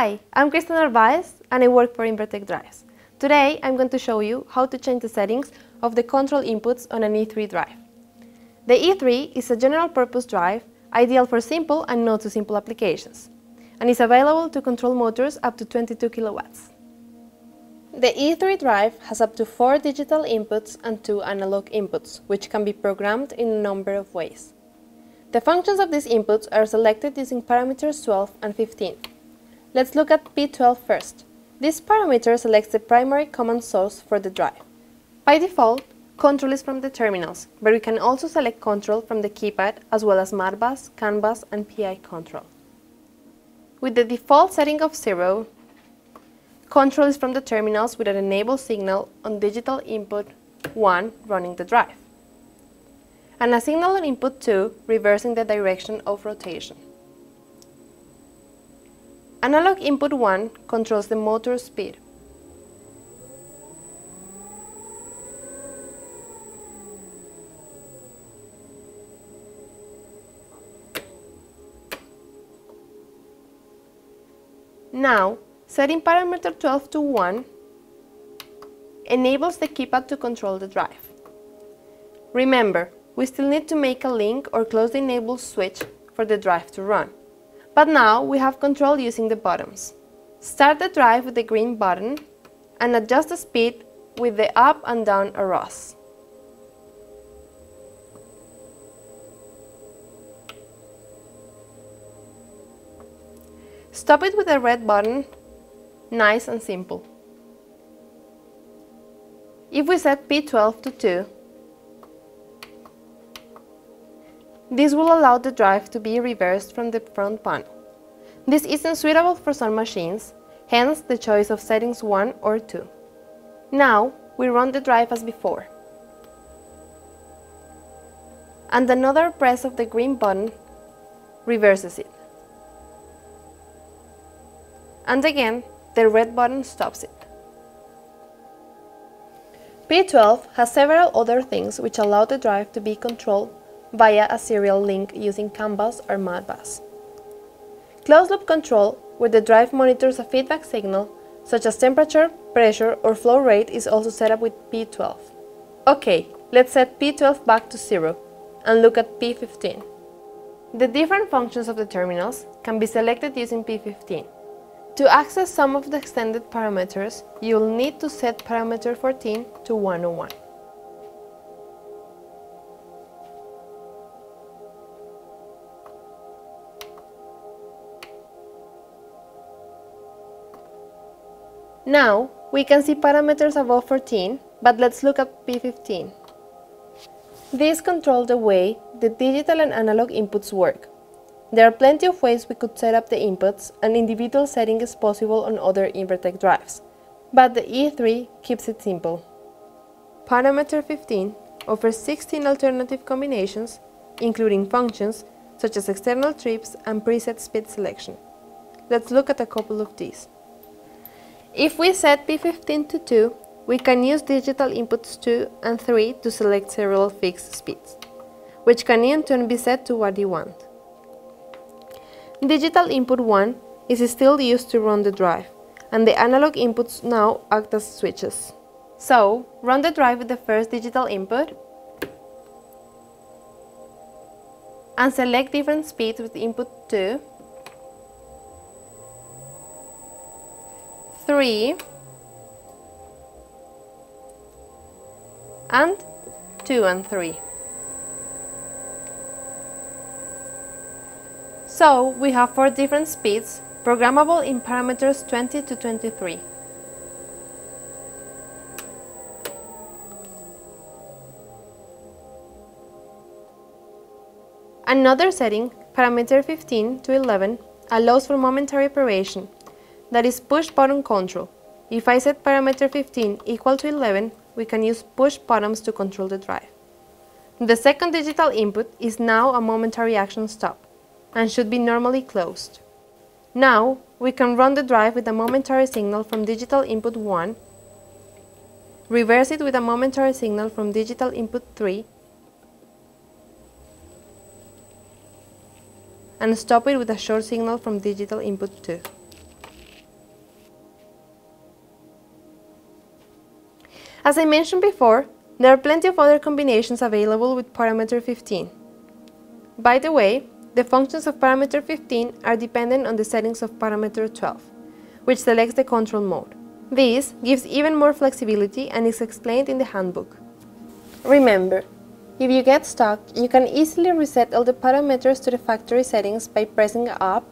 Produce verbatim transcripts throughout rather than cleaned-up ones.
Hi, I'm Krystel Narvaez and I work for Invertek Drives. Today I'm going to show you how to change the settings of the control inputs on an E three drive. The E three is a general purpose drive ideal for simple and not too simple applications, and is available to control motors up to twenty-two kilowatts. The E three drive has up to four digital inputs and two analog inputs, which can be programmed in a number of ways. The functions of these inputs are selected using parameters twelve and fifteen. Let's look at P twelve first. This parameter selects the primary command source for the drive. By default, control is from the terminals, but we can also select control from the keypad, as well as Modbus, CAN bus, and P I control. With the default setting of zero, control is from the terminals with an enable signal on digital input one running the drive, and a signal on input two reversing the direction of rotation. Analog input one controls the motor speed. Now, setting parameter twelve to one enables the keypad to control the drive. Remember, we still need to make a link or close the enable switch for the drive to run. But now we have control using the buttons. Start the drive with the green button and adjust the speed with the up and down arrows. Stop it with the red button. Nice and simple. If we set P twelve to two, this will allow the drive to be reversed from the front panel. This isn't suitable for some machines, hence the choice of settings one or two. Now we run the drive as before. And another press of the green button reverses it. And again, the red button stops it. P twelve has several other things which allow the drive to be controlled via a serial link using CAN bus or Modbus. Closed-loop control, where the drive monitors a feedback signal, such as temperature, pressure or flow rate, is also set up with P twelve. Okay, let's set P twelve back to zero and look at P fifteen. The different functions of the terminals can be selected using P fifteen. To access some of the extended parameters, you'll need to set parameter fourteen to one oh one. Now we can see parameters above fourteen, but let's look at P fifteen. These control the way the digital and analog inputs work. There are plenty of ways we could set up the inputs, and individual setting is possible on other Invertek drives, but the E three keeps it simple. Parameter fifteen offers sixteen alternative combinations, including functions such as external trips and preset speed selection. Let's look at a couple of these. If we set P fifteen to two, we can use digital inputs two and three to select several fixed speeds, which can in turn be set to what you want. Digital input one is still used to run the drive, and the analog inputs now act as switches. So, run the drive with the first digital input and select different speeds with input two, three and two and three. So we have four different speeds programmable in parameters twenty to twenty-three. Another setting, parameter fifteen to eleven, allows for momentary operation, that is push button control. If I set parameter fifteen equal to eleven, we can use push buttons to control the drive. The second digital input is now a momentary action stop and should be normally closed. Now we can run the drive with a momentary signal from digital input one, reverse it with a momentary signal from digital input three, and stop it with a short signal from digital input two. As I mentioned before, there are plenty of other combinations available with parameter fifteen. By the way, the functions of parameter fifteen are dependent on the settings of parameter twelve, which selects the control mode. This gives even more flexibility and is explained in the handbook. Remember, if you get stuck, you can easily reset all the parameters to the factory settings by pressing up,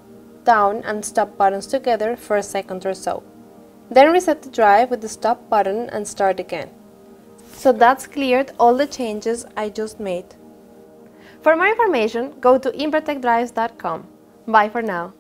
down and stop buttons together for a second or so. Then reset the drive with the stop button and start again. So that's cleared all the changes I just made. For more information, go to Invertek Drives dot com. Bye for now.